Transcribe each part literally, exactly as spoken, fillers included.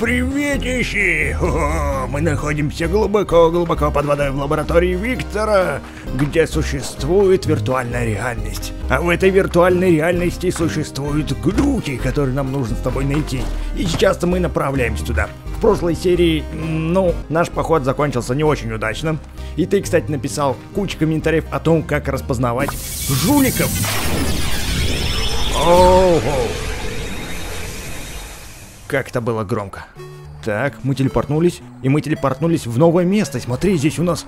Приветищи! О, мы находимся глубоко-глубоко под водой в лаборатории Виктора, где существует виртуальная реальность. А в этой виртуальной реальности существуют глюки, которые нам нужно с тобой найти. И сейчас мы направляемся туда. В прошлой серии, ну, наш поход закончился не очень удачно. И ты, кстати, написал кучу комментариев о том, как распознавать жуликов. Оу-оу. Как это было громко. Так, мы телепортнулись. И мы телепортнулись в новое место. Смотри, здесь у нас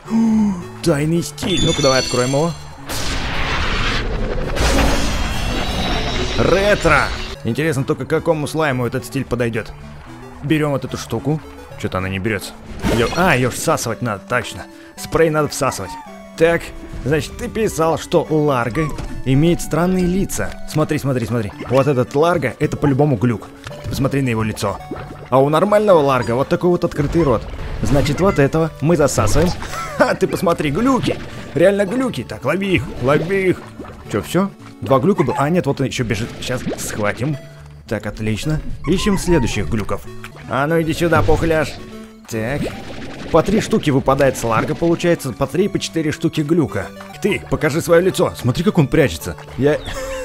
тайный стиль. Ну-ка, давай откроем его. Ретро! Интересно только, к какому слайму этот стиль подойдет. Берем вот эту штуку. Что-то она не берется. Её... А, ее всасывать надо, точно. Спрей надо всасывать. Так, значит, ты писал, что Ларго имеет странные лица. Смотри, смотри, смотри. Вот этот Ларго, это по-любому глюк. Посмотри на его лицо. А у нормального Ларго вот такой вот открытый рот. Значит, вот этого мы засасываем. Ха, ты посмотри, глюки. Реально глюки. Так, лови их, лови их. Че, все? Два глюка было? А, нет, вот он еще бежит. Сейчас схватим. Так, отлично. Ищем следующих глюков. А ну иди сюда, пухляш. Так. По три штуки выпадает с Ларго, получается. По три, по четыре штуки глюка. Ты, покажи свое лицо. Смотри, как он прячется. Я...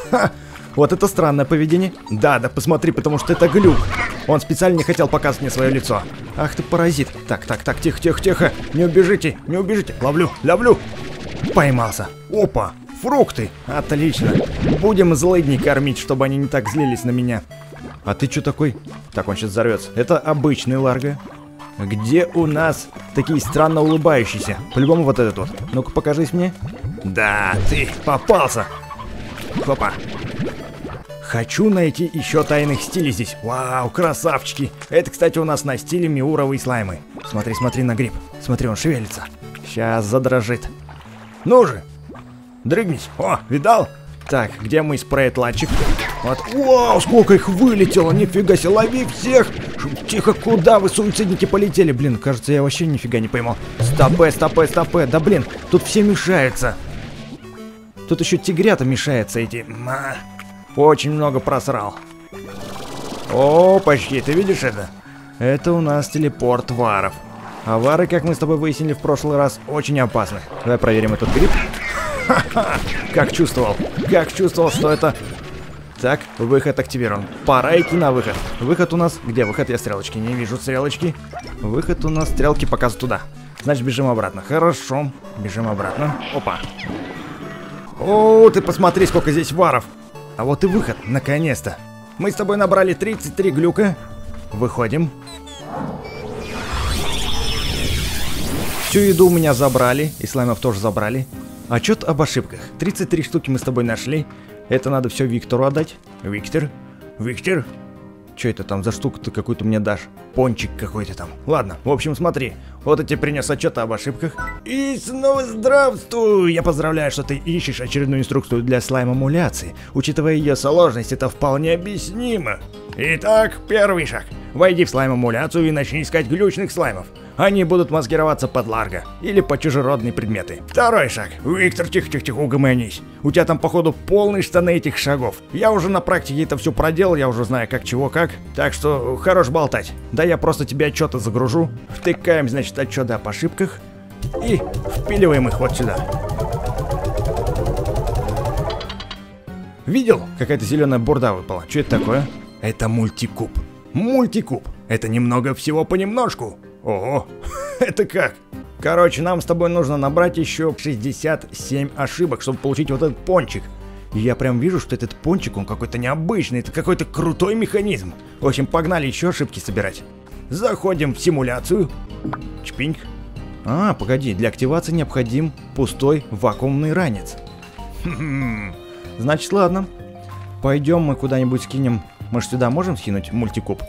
Ха. Вот это странное поведение. Да, да, посмотри, потому что это глюк. Он специально не хотел показывать мне свое лицо. Ах ты паразит. Так, так, так, тихо, тихо, тихо. Не убежите, не убежите. Ловлю, ловлю. Поймался. Опа, фрукты. Отлично. Будем злыдней кормить, чтобы они не так злились на меня. А ты что такой? Так, он сейчас взорвется. Это обычный Ларго. Где у нас такие странно улыбающиеся? По-любому вот этот вот. Ну-ка, покажись мне. Да, ты попался. Опа. Хочу найти еще тайных стилей здесь. Вау, красавчики. Это, кстати, у нас на стиле миуровые слаймы. Смотри, смотри на гриб. Смотри, он шевелится. Сейчас задрожит. Ну же. Дрыгнись. О, видал? Так, где мой спрей-отладчик? Вот. Вау, сколько их вылетело. Нифига себе, лови всех. Тихо, куда вы, суицидники, полетели? Блин, кажется, я вообще нифига не поймал. Стопэ, стопэ, стопэ. Да блин, тут все мешаются. Тут еще тигрята мешаются эти... Очень много просрал. О, почти, ты видишь это? Это у нас телепорт варов. А вары, как мы с тобой выяснили в прошлый раз, очень опасны. Давай проверим этот гриб. Ха-ха! Как чувствовал, как чувствовал, что это... Так, выход активирован. Пора идти на выход. Выход у нас... Где выход? Я стрелочки не вижу, стрелочки. Выход у нас, стрелки показывают туда. Значит, бежим обратно. Хорошо, бежим обратно. Опа. О, ты посмотри, сколько здесь варов. А вот и выход, наконец-то. Мы с тобой набрали тридцать три глюка. Выходим. Всю еду у меня забрали, и слаймов тоже забрали. Отчет об ошибках. тридцать три штуки мы с тобой нашли. Это надо все Виктору отдать. Виктор. Виктор. Че это там за штука ты какую-то мне дашь? Пончик какой-то там. Ладно, в общем, смотри. Вот я тебе принес отчет об ошибках. И снова здравствуй! Я поздравляю, что ты ищешь очередную инструкцию для слаймомуляции. Учитывая ее сложность, это вполне объяснимо. Итак, первый шаг. Войди в слаймомуляцию и начни искать глючных слаймов. Они будут маскироваться под Ларго или под чужеродные предметы. Второй шаг. Виктор, тихо-тихо-тихо, угомонись. У тебя там, походу, полные штаны этих шагов. Я уже на практике это все проделал, я уже знаю как, чего, как. Так что хорош болтать. Да я просто тебе отчеты загружу. Втыкаем, значит, отчеты об ошибках. И впиливаем их вот сюда. Видел? Какая-то зеленая бурда выпала. Что это такое? Это мультикуб. Мультикуб. Это немного всего понемножку. Ого, это как? Короче, нам с тобой нужно набрать еще шестьдесят семь ошибок, чтобы получить вот этот пончик. И я прям вижу, что этот пончик, он какой-то необычный, это какой-то крутой механизм. В общем, погнали еще ошибки собирать. Заходим в симуляцию. Чпиньк. А, погоди, для активации необходим пустой вакуумный ранец. Хм-хм. Значит, ладно. Пойдем мы куда-нибудь скинем. Мы же сюда можем скинуть мультикуб?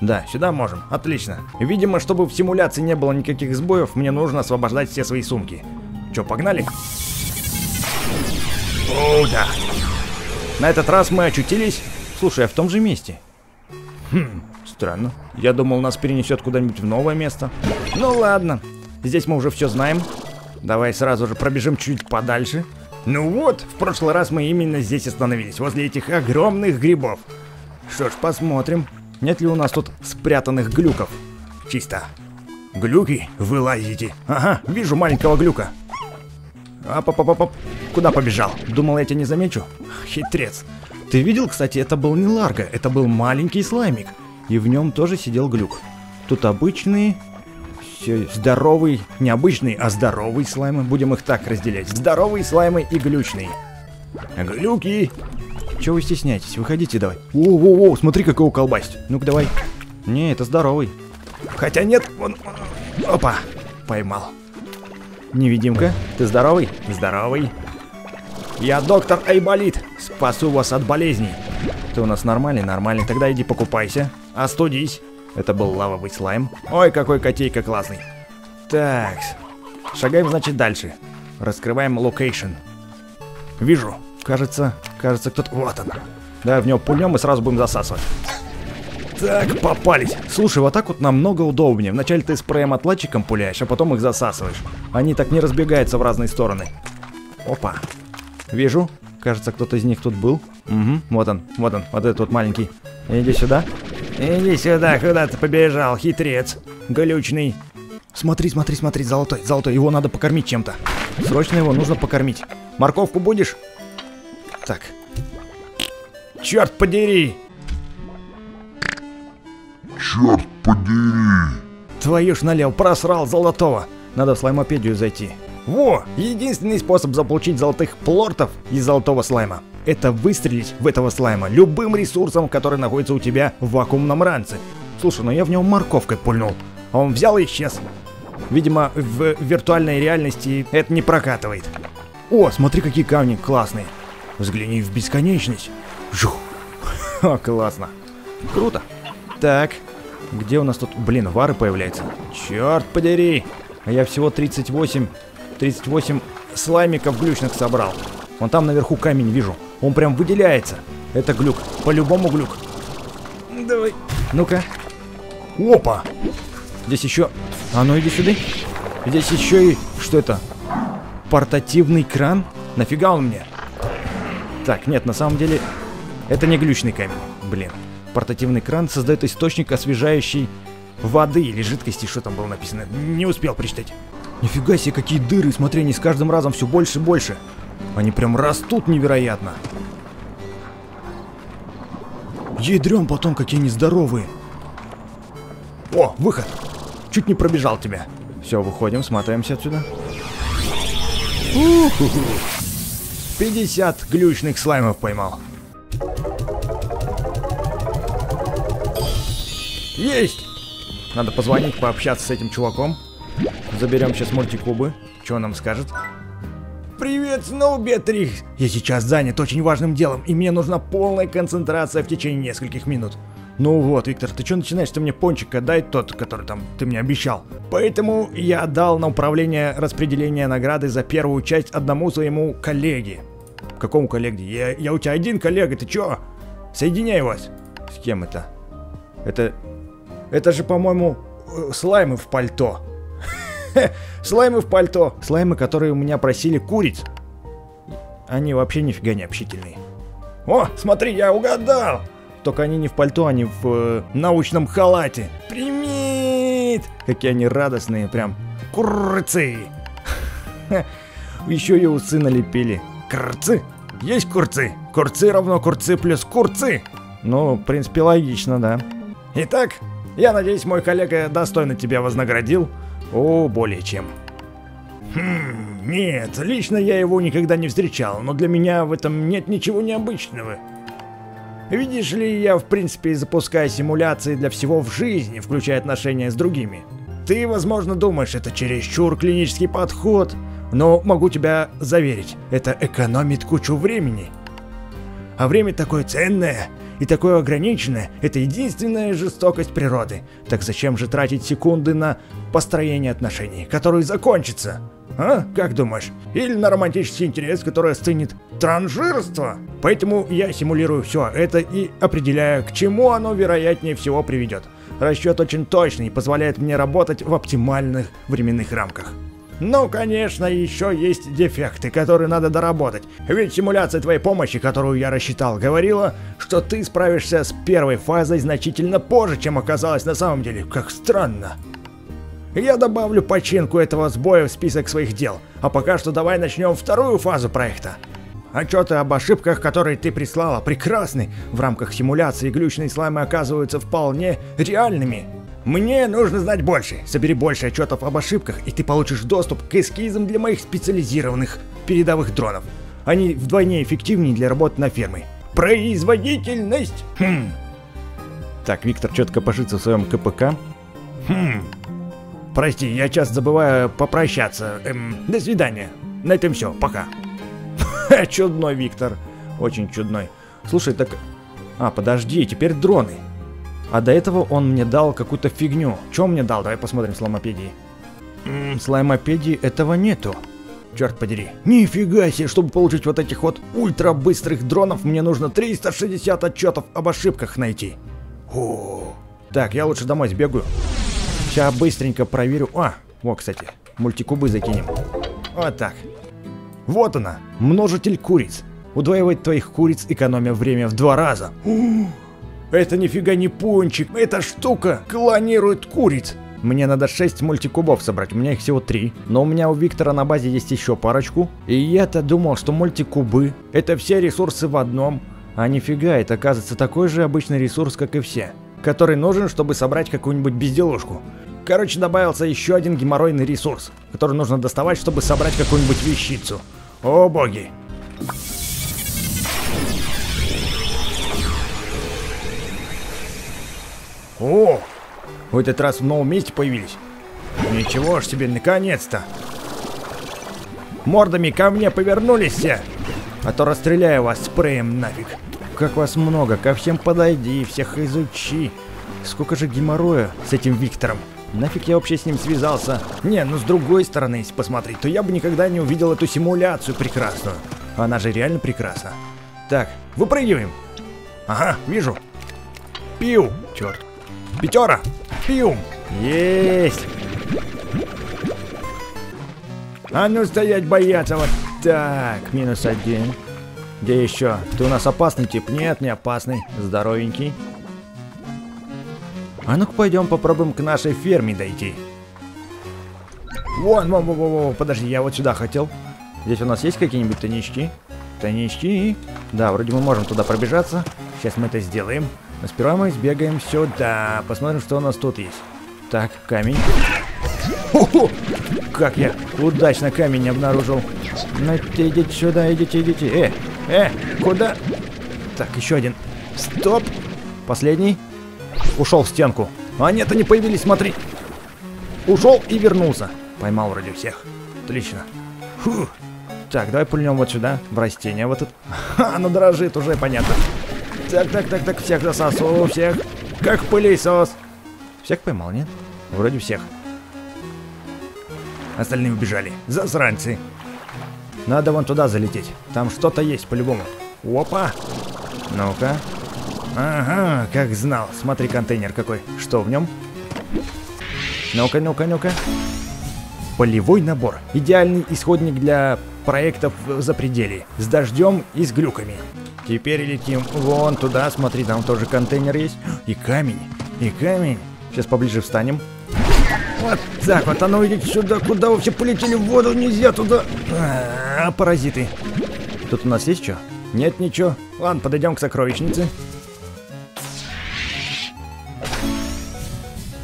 Да, сюда можем. Отлично. Видимо, чтобы в симуляции не было никаких сбоев, мне нужно освобождать все свои сумки. Че, погнали? О, да. На этот раз мы очутились... Слушай, а в том же месте? Хм, странно. Я думал, нас перенесет куда-нибудь в новое место. Ну ладно. Здесь мы уже все знаем. Давай сразу же пробежим чуть подальше. Ну вот, в прошлый раз мы именно здесь остановились, возле этих огромных грибов. Что ж, посмотрим. Нет ли у нас тут спрятанных глюков? Чисто. Глюки? Вы лазите. Ага, вижу маленького глюка. Ап-ап-ап-ап. Куда побежал? Думал, я тебя не замечу? Хитрец. Ты видел, кстати, это был не Ларго, это был маленький слаймик. И в нем тоже сидел глюк. Тут обычные, здоровый, не обычный, а здоровый слаймы. Будем их так разделять. Здоровые слаймы и глючные. Глюки! Чего вы стесняетесь? Выходите давай. Воу-воу-воу, смотри, как его колбасит. Ну-ка давай. Не, это здоровый. Хотя нет, он... Опа, поймал. Невидимка, ты здоровый? Здоровый. Я доктор Айболит. Спасу вас от болезней. Ты у нас нормальный? Нормальный. Тогда иди покупайся. Остудись. Это был лавовый слайм. Ой, какой котейка классный. Так. Шагаем, значит, дальше. Раскрываем локейшн. Вижу. Кажется, кажется, кто-то... Вот он. Да, в него пульнем и сразу будем засасывать. Так, попались. Слушай, вот так вот намного удобнее. Вначале ты спреем-отладчиком пуляешь, а потом их засасываешь. Они так не разбегаются в разные стороны. Опа. Вижу. Кажется, кто-то из них тут был. Угу. Вот он, вот он, вот этот вот маленький. Иди сюда. Иди сюда, куда ты побежал, хитрец. Глючный. Смотри, смотри, смотри, золотой, золотой. Его надо покормить чем-то. Срочно его нужно покормить. Морковку будешь? Так. Черт подери! Черт подери! Твою ж налево, просрал золотого. Надо в слаймопедию зайти. Во! Единственный способ заполучить золотых плортов из золотого слайма — это выстрелить в этого слайма любым ресурсом, который находится у тебя в вакуумном ранце. Слушай, ну я в него морковкой пульнул, а он взял и исчез. Видимо, в виртуальной реальности это не прокатывает. О, смотри, какие камни классные. Взгляни в бесконечность. Жух. Ха, классно. Круто. Так, где у нас тут, блин, вары появляются? Черт подери! А я всего тридцать восемь слаймиков глючных собрал. Вон там наверху камень вижу. Он прям выделяется. Это глюк. По-любому глюк. Давай. Ну-ка. Опа! Здесь еще... А ну иди сюда. Здесь еще и... Что это? Портативный кран? Нафига он мне? Так, нет, на самом деле это не глючный камень, блин. Портативный кран создает источник освежающей воды или жидкости, что там было написано, не успел прочитать. Нифига себе, какие дыры, смотри, они с каждым разом все больше и больше. Они прям растут невероятно. Ядрём потом, какие они здоровые. О, выход. Чуть не пробежал тебя. Все, выходим, смотаемся отсюда. У-ху-ху. пятьдесят глючных слаймов поймал. Есть! Надо позвонить, пообщаться с этим чуваком. Заберем сейчас мультикубы. Что он нам скажет? Привет, Сноубетрих! Я сейчас занят очень важным делом, и мне нужна полная концентрация в течение нескольких минут. Ну вот, Виктор, ты что начинаешь? Ты мне пончика дай, тот, который там ты мне обещал. Поэтому я дал на управление распределение награды за первую часть одному своему коллеге. Какому коллеге? Я, я у тебя один коллега, ты чё? Соединяй вас. С кем это? Это... Это же, по-моему, слаймы в пальто. Слаймы в пальто. Слаймы, которые у меня просили куриц. Они вообще нифига не общительные. О, смотри, я угадал. Только они не в пальто, они в э, научном халате. Примит! Какие они радостные, прям. Курцы! Еще и усы налепили. Курцы? Есть курцы? Курцы равно курцы плюс курцы. Ну, в принципе, логично, да. Итак, я надеюсь, мой коллега достойно тебя вознаградил. О, более чем. Хм, нет, лично я его никогда не встречал, но для меня в этом нет ничего необычного. Видишь ли, я в принципе запускаю симуляции для всего в жизни, включая отношения с другими. Ты, возможно, думаешь, это чересчур клинический подход, но могу тебя заверить, это экономит кучу времени. А время такое ценное и такое ограниченное, это единственная жестокость природы. Так зачем же тратить секунды на построение отношений, которые закончатся? А? Как думаешь? Или на романтический интерес, который остынет? Транжирство? Поэтому я симулирую все это и определяю, к чему оно вероятнее всего приведет. Расчет очень точный и позволяет мне работать в оптимальных временных рамках. Ну, конечно, еще есть дефекты, которые надо доработать. Ведь симуляция твоей помощи, которую я рассчитал, говорила, что ты справишься с первой фазой значительно позже, чем оказалось на самом деле. Как странно. Я добавлю починку этого сбоя в список своих дел. А пока что давай начнем вторую фазу проекта. Отчеты об ошибках, которые ты прислала, прекрасны. В рамках симуляции глючные слаймы оказываются вполне реальными. Мне нужно знать больше. Собери больше отчетов об ошибках, и ты получишь доступ к эскизам для моих специализированных передовых дронов. Они вдвойне эффективнее для работы на ферме. Производительность! Хм. Так, Виктор четко пошится в своем КПК. Хм. Прости, я часто забываю попрощаться. Эм, до свидания. На этом все. Пока. Чудной Виктор. Очень чудной. Слушай, так... А, подожди, теперь дроны. А до этого он мне дал какую-то фигню. Чё он мне дал? Давай посмотрим слаймопедии. Ммм, слаймопедии этого нету. Черт подери. Нифига себе, чтобы получить вот этих вот ультрабыстрых дронов, мне нужно триста шестьдесят отчетов об ошибках найти. Фу. Так, я лучше домой сбегаю. Сейчас быстренько проверю. А, вот, кстати, мультикубы закинем. Вот так. Вот она, множитель куриц. Удваивает твоих куриц, экономя время в два раза. Это нифига не пончик. Эта штука клонирует куриц. Мне надо шесть мультикубов собрать. У меня их всего три. Но у меня у Виктора на базе есть еще парочку. И я-то думал, что мультикубы — это все ресурсы в одном. А нифига, это оказывается такой же обычный ресурс, как и все. Который нужен, чтобы собрать какую-нибудь безделушку. Короче, добавился еще один геморройный ресурс, который нужно доставать, чтобы собрать какую-нибудь вещицу. О боги. О, в этот раз в новом месте появились. Ничего ж себе, наконец-то. Мордами ко мне повернулись все, а то расстреляю вас спреем нафиг. Как вас много, ко всем подойди, всех изучи. Сколько же геморроя с этим Виктором. Нафиг я вообще с ним связался. Не, ну с другой стороны, если посмотреть, то я бы никогда не увидел эту симуляцию прекрасную. Она же реально прекрасна. Так, выпрыгиваем. Ага, вижу. Пиу, черт. Пятера! Пиум! Есть! А ну стоять, бояться! Вот так, минус один. Где еще? Ты у нас опасный тип? Нет, не опасный. Здоровенький. А ну-ка пойдем попробуем к нашей ферме дойти. Вон, вон, вон, вон, подожди, я вот сюда хотел. Здесь у нас есть какие-нибудь тонички? Тонички. Да, вроде мы можем туда пробежаться. Сейчас мы это сделаем. Но сперва мы сбегаем сюда. Посмотрим, что у нас тут есть. Так, камень. Ху-ху! Как я удачно камень обнаружил. Ну, идите сюда, идите, идите. Э, э, куда? Так, еще один. Стоп. Последний. Ушел в стенку. А нет, они появились, смотри. Ушел и вернулся. Поймал вроде всех. Отлично. Фу. Так, давай пульнем вот сюда, в растение вот это. Ха, оно дрожит уже, понятно. Так, так, так, так, всех засосу, всех. Как пылесос. Всех поймал, нет? Вроде всех. Остальные убежали. Засранцы. Надо вон туда залететь. Там что-то есть по-любому. Опа. Ну-ка. Ага, как знал. Смотри, контейнер какой. Что в нем? Ну-ка, ну-ка, ну-ка. Полевой набор. Идеальный исходник для проектов в запределии. С дождем и с глюками. Теперь летим вон туда, смотри, там тоже контейнер есть. И камень, и камень. Сейчас поближе встанем. Вот так вот, а ну идите сюда, куда вообще полетели, в воду нельзя туда. А, -а, -а паразиты. Тут у нас есть что? Нет ничего. Ладно, подойдем к сокровищнице.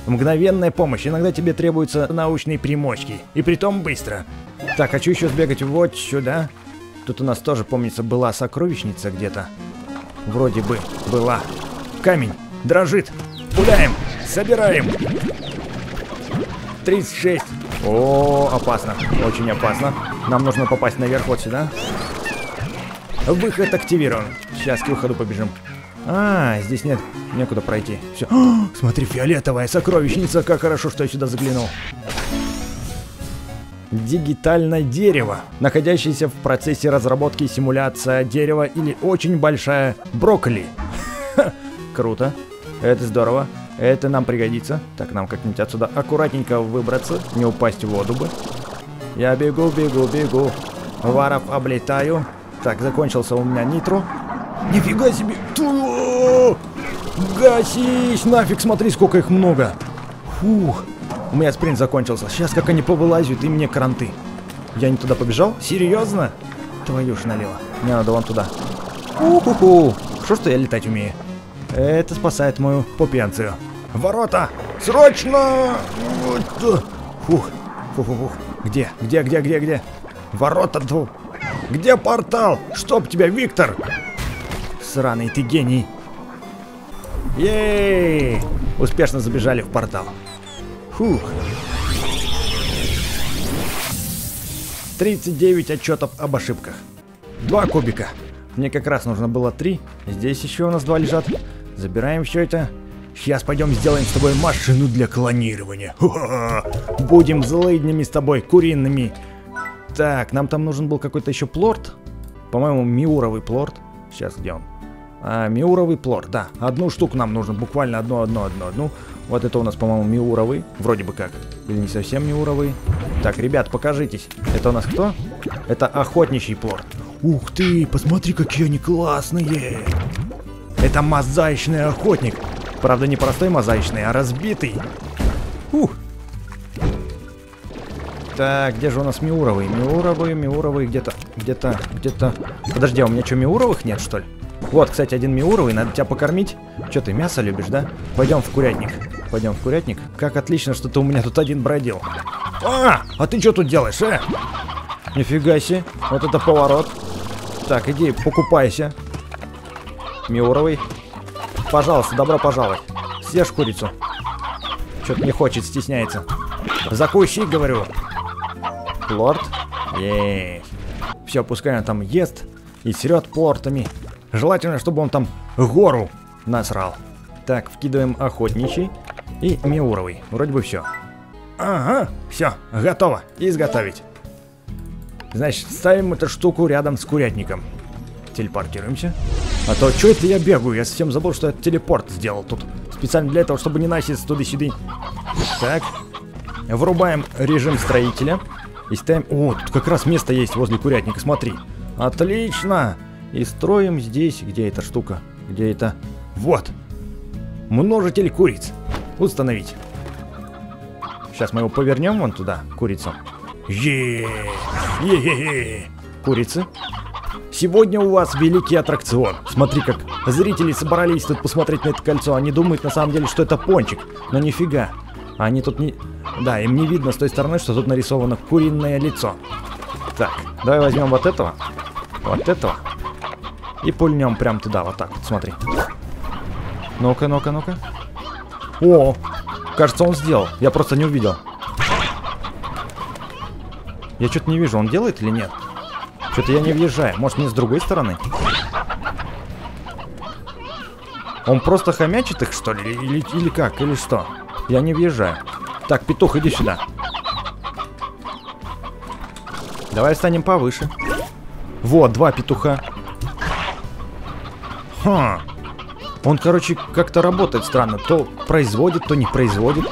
Мгновенная помощь. Иногда тебе требуются научные примочки. И притом быстро. Так, хочу еще сбегать вот сюда. Тут у нас тоже, помнится, была сокровищница где-то. Вроде бы была. Камень дрожит. Пуляем. Собираем. тридцать шесть. О, опасно. Очень опасно. Нам нужно попасть наверх вот сюда. Выход активирован. Сейчас к выходу побежим. А, здесь нет. Некуда пройти. Все. О, смотри, фиолетовая сокровищница. Как хорошо, что я сюда заглянул. Дигитальное дерево, находящееся в процессе разработки симуляция дерева или очень большая брокколи. Ха, круто, это здорово, это нам пригодится. Так, нам как-нибудь отсюда аккуратненько выбраться, не упасть в воду бы. Я бегу, бегу, бегу. Варов облетаю. Так, закончился у меня нитро. Нифига себе! Ту-у-у-у! Гасись! Нафиг, смотри, сколько их много! Фух! У меня спринт закончился. Сейчас как они повылазят, и мне кранты. Я не туда побежал? Серьезно? Твою ж налево. Мне надо вон туда. У-ху-ху! Что, что я летать умею? Это спасает мою попенцию. Ворота! Срочно! Фух! Фух-фух-фух! Где? Где? Где? Где? Где? Ворота! Тьфу. Где портал? Чтоб тебя, Виктор! Сраный ты гений! Ей! Успешно забежали в портал. Фух. тридцать девять отчетов об ошибках. Два кубика. Мне как раз нужно было три. Здесь еще у нас два лежат. Забираем все это. Сейчас пойдем сделаем с тобой машину для клонирования. Ха-ха-ха. Будем злыднями с тобой, куриными. Так, нам там нужен был какой-то еще плорт. По-моему, миуровый плорт. Сейчас, где он? А, миуровый плорт, да. Одну штуку нам нужно, буквально одну, одну, одну, одну. Вот это у нас, по-моему, миуровый. Вроде бы как. Или не совсем миуровый. Так, ребят, покажитесь. Это у нас кто? Это охотничий плорт. Ух ты, посмотри, какие они классные. Это мозаичный охотник. Правда, не простой мозаичный, а разбитый. Ух. Так, где же у нас миуровый? Миуровый, миуровый, где-то, где-то, где-то... Подожди, а у меня что, миуровых нет, что ли? Вот, кстати, один миуровый, надо тебя покормить. Че ты, мясо любишь, да? Пойдем в курятник. Пойдем в курятник. Как отлично, что ты у меня тут один бродил. А, а ты что тут делаешь, э? Нифига себе, вот это поворот. Так, иди, покупайся. Миуровый. Пожалуйста, добро пожаловать. Съешь курицу. Что-то не хочет, стесняется. Закуси, говорю. Плорт. Еее. Все, пускай он там ест и срет плортами. Желательно, чтобы он там гору насрал. Так, вкидываем охотничий и миуровый. Вроде бы все. Ага, все, готово. Изготовить. Значит, ставим эту штуку рядом с курятником. Телепортируемся. А то, что это я бегаю? Я совсем забыл, что я телепорт сделал тут. Специально для этого, чтобы не носиться туда-сюда. Так. Врубаем режим строителя. И ставим... О, тут как раз место есть возле курятника, смотри. Отлично! И строим здесь... Где эта штука? Где это? Вот! Множитель куриц. Установить. Сейчас мы его повернем вон туда, курицам. Е-е-е-е-е-е. Курицы. Сегодня у вас великий аттракцион. Смотри, как зрители собрались тут посмотреть на это кольцо. Они думают, на самом деле, что это пончик. Но нифига. Они тут не... Да, им не видно с той стороны, что тут нарисовано куриное лицо. Так, давай возьмем вот этого. Вот этого. И пульнем прям туда, вот так вот, смотри. Ну-ка, ну-ка, ну-ка. О, кажется, он сделал. Я просто не увидел. Я что-то не вижу, он делает или нет? Что-то я не въезжаю. Может, мне с другой стороны? Он просто хомячит их, что ли? Или, или как? Или что? Я не въезжаю. Так, петух, иди сюда. Давай встанем повыше. Вот, два петуха. Ха. Он, короче, как-то работает странно. То производит, то не производит.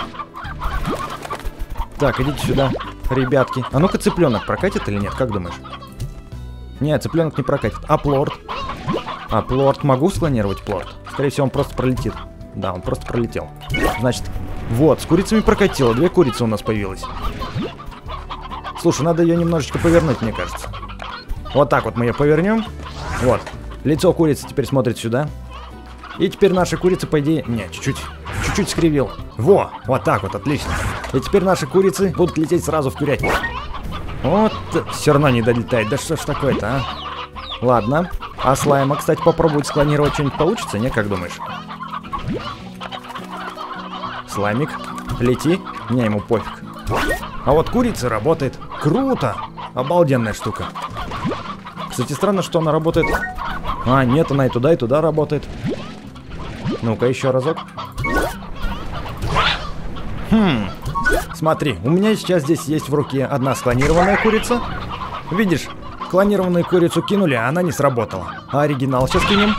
Так, идите сюда, ребятки. А ну-ка, цыпленок прокатит или нет? Как думаешь? Нет, цыпленок не прокатит. А плорт? А плорт? Могу склонировать плорт? Скорее всего, он просто пролетит. Да, он просто пролетел. Значит... Вот, с курицами прокатило. Две курицы у нас появилось. Слушай, надо ее немножечко повернуть, мне кажется. Вот так вот мы ее повернем. Вот. Лицо курицы теперь смотрит сюда. И теперь наша курица, по идее... Не, чуть-чуть. Чуть-чуть скривил. Во! Вот так вот, отлично. И теперь наши курицы будут лететь сразу в курятник. Вот. Все равно не долетает. Да что ж такое-то, а? Ладно. А слайма, кстати, попробовать склонировать. Что-нибудь получится? Не, как думаешь? Слаймик, лети, мне ему пофиг. А вот курица работает. Круто! Обалденная штука. Кстати, странно, что она работает. А, нет, она и туда, и туда работает. Ну-ка, еще разок. Хм. Смотри, у меня сейчас здесь есть в руке одна склонированная курица. Видишь, клонированную курицу кинули, а она не сработала. А оригинал сейчас кинем.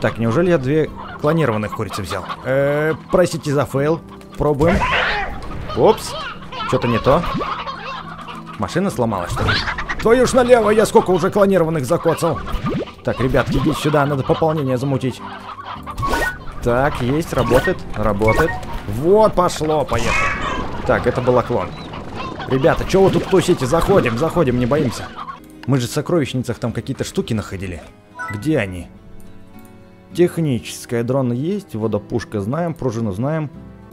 Так, неужели я две... Клонированных куриц взял. Э-э, простите за фейл. Пробуем. Опс. Что-то не то. Машина сломалась, что ли? Твою ж налево, я сколько уже клонированных закоцал. Так, ребятки, идите сюда, надо пополнение замутить. Так, есть, работает, работает. Вот, пошло, поехали. Так, это был клон. Ребята, чего вы тут тусите? Заходим, заходим, не боимся. Мы же в сокровищницах там какие-то штуки находили. Где они? Техническая, дрон есть, водопушка знаем, пружину знаем.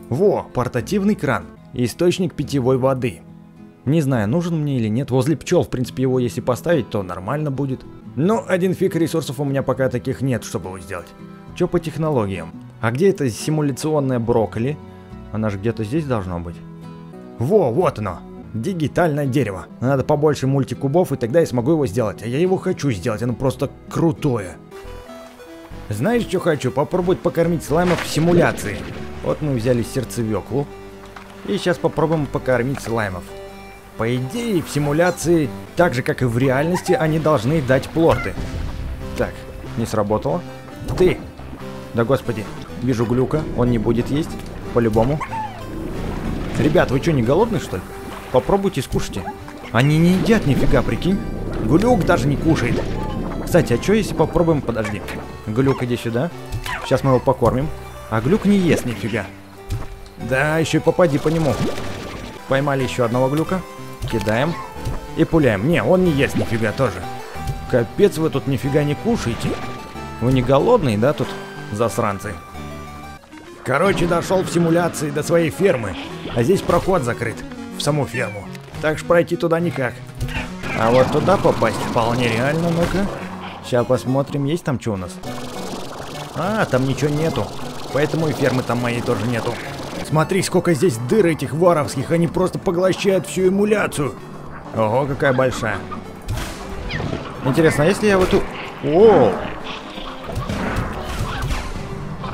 Во, портативный кран. Источник питьевой воды. Не знаю, нужен мне или нет. Возле пчел, в принципе, его если поставить, то нормально будет. Но один фиг, ресурсов у меня пока таких нет, чтобы его сделать. Че по технологиям? А где это симуляционное брокколи? Она же где-то здесь должна быть. Во, вот оно. Дигитальное дерево. Надо побольше мультикубов, и тогда я смогу его сделать. А я его хочу сделать, оно просто крутое. Знаешь, что хочу? Попробовать покормить слаймов в симуляции. Вот мы взяли сердцевёклу. И сейчас попробуем покормить слаймов. По идее, в симуляции, так же как и в реальности, они должны дать плоты. Так, не сработало. Ты! Да господи, вижу глюка, он не будет есть, по-любому. Ребят, вы что, не голодны, что ли? Попробуйте, скушайте. Они не едят нифига, прикинь. Глюк даже не кушает. Кстати, а что если попробуем... Подожди. Глюк, иди сюда. Сейчас мы его покормим. А глюк не ест нифига. Да, еще и попади по нему. Поймали еще одного глюка. Кидаем. И пуляем. Не, он не ест нифига тоже. Капец, вы тут нифига не кушаете. Вы не голодные, да, тут? Засранцы. Короче, дошел в симуляции до своей фермы. А здесь проход закрыт. В саму ферму. Так ж пройти туда никак. А вот туда попасть вполне реально. Ну-ка. Сейчас посмотрим, есть там что у нас. А, там ничего нету. Поэтому и фермы там моей тоже нету. Смотри, сколько здесь дыр этих варовских. Они просто поглощают всю эмуляцию. Ого, какая большая. Интересно, если я в эту... О!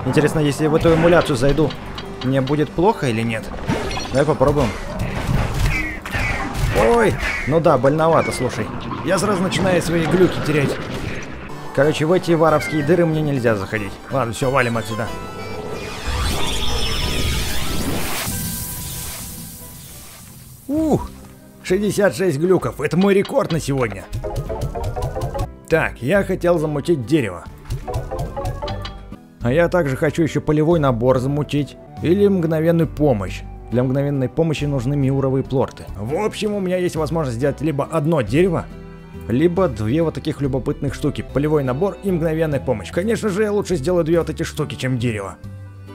Интересно, если я в эту эмуляцию зайду, мне будет плохо или нет? Давай попробуем. Ой! Ну да, больновато, слушай. Я сразу начинаю свои глюки терять. Короче, в эти варовские дыры мне нельзя заходить. Ладно, все, валим отсюда. Ух, шестьдесят шесть глюков. Это мой рекорд на сегодня. Так, я хотел замутить дерево. А я также хочу еще полевой набор замутить. Или мгновенную помощь. Для мгновенной помощи нужны миуровые плорты. В общем, у меня есть возможность сделать либо одно дерево, либо две вот таких любопытных штуки. Полевой набор и мгновенная помощь. Конечно же, я лучше сделаю две вот эти штуки, чем дерево.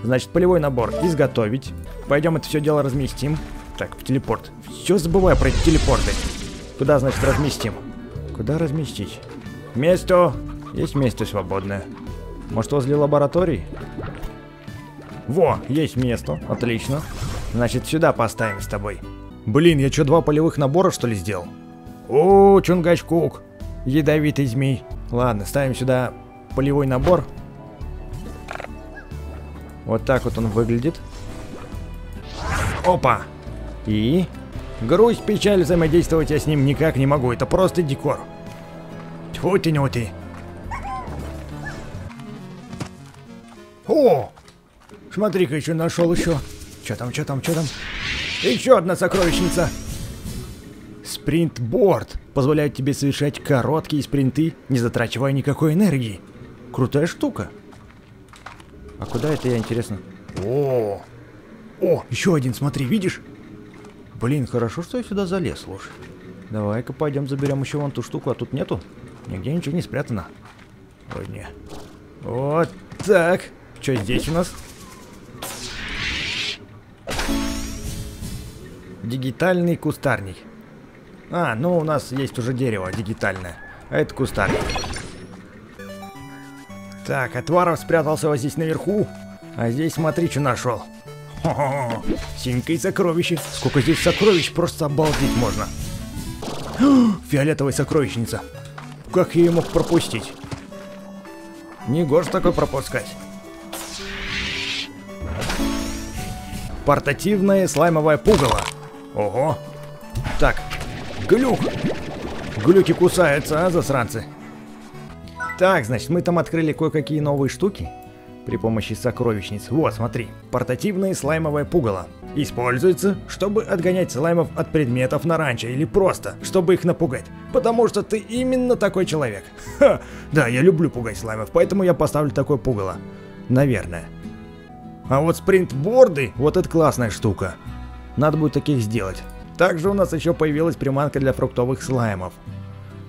Значит, полевой набор изготовить. Пойдем это все дело разместим. Так, в телепорт. Все забываю про эти телепорты. Куда, значит, разместим? Куда разместить? Место. Есть место свободное. Может, возле лаборатории? Во, есть место. Отлично. Значит, сюда поставим с тобой. Блин, я что, два полевых набора, что ли, сделал? О, Чунгачкук. Ядовитый змей. Ладно, ставим сюда полевой набор. Вот так вот он выглядит. Опа. И? Грусть, печаль, взаимодействовать я с ним никак не могу. Это просто декор. Тьфу ты, ну ты. О! Смотри-ка, еще нашел еще. Что там, что там, что там? Еще одна сокровищница. Спринтборд позволяет тебе совершать короткие спринты, не затрачивая никакой энергии. Крутая штука. А куда это я, интересно? О, о, еще один, смотри, видишь? Блин, хорошо, что я сюда залез, слушай. Давай-ка пойдем заберем еще вон ту штуку, а тут нету. Нигде ничего не спрятано. Ой, не. Вот так. Что здесь у нас? Дигитальный кустарник. А, ну у нас есть уже дерево дигитальное. А это кустарник. Так, Отваров спрятался вот здесь наверху. А здесь смотри, что нашел. Хо-хо-хо. Синька и сокровища. Сколько здесь сокровищ, просто обалдеть можно. Фиолетовая сокровищница. Как я ее мог пропустить? Не гоже такой пропускать. Портативное слаймовое пугало. Ого. Так, глюк. Глюки кусаются, а, засранцы. Так, значит, мы там открыли кое-какие новые штуки при помощи сокровищниц. Вот, смотри, портативное слаймовое пугало. Используется, чтобы отгонять слаймов от предметов на ранчо или просто, чтобы их напугать. Потому что ты именно такой человек. Ха! Да, я люблю пугать слаймов, поэтому я поставлю такое пугало. Наверное. А вот спринтборды, вот это классная штука. Надо будет таких сделать. Также у нас еще появилась приманка для фруктовых слаймов.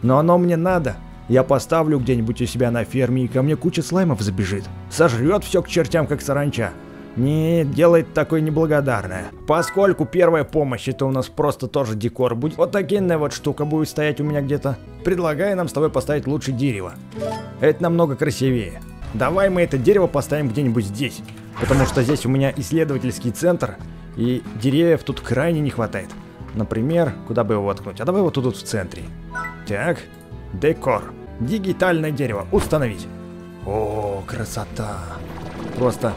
Но оно мне надо. Я поставлю где-нибудь у себя на ферме, и ко мне куча слаймов забежит. Сожрет все к чертям, как саранча. Не, делает такое неблагодарное. Поскольку первая помощь это у нас просто тоже декор будет. Вот такая вот штука будет стоять у меня где-то. Предлагаю нам с тобой поставить лучше дерево. Это намного красивее. Давай мы это дерево поставим где-нибудь здесь. Потому что здесь у меня исследовательский центр, и деревьев тут крайне не хватает. Например, куда бы его воткнуть? А давай вот тут вот в центре. Так, декор. Дигитальное дерево. Установить. О, красота. Просто.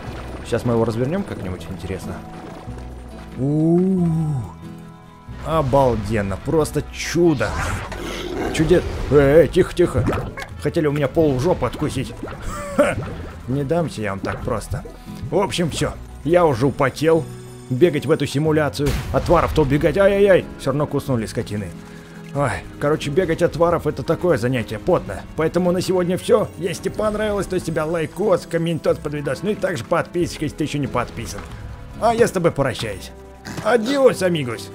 Сейчас мы его развернем как-нибудь, интересно. У-у-у. Обалденно. Просто чудо. Чудес. Эй, тихо-тихо. Хотели у меня пол в жопу откусить. Ха! Не дамся я вам так просто. В общем, все. Я уже употел. Бегать в эту симуляцию. От тваров-то убегать. Ай-яй-яй. Все равно куснули скотины. Ой, короче, бегать от тваров это такое занятие, потно. Поэтому на сегодня все. Если тебе понравилось, то тебя лайкос, комментос под видос. Ну и также подписывайся, если ты еще не подписан. А я с тобой прощаюсь. Адиос, амигос.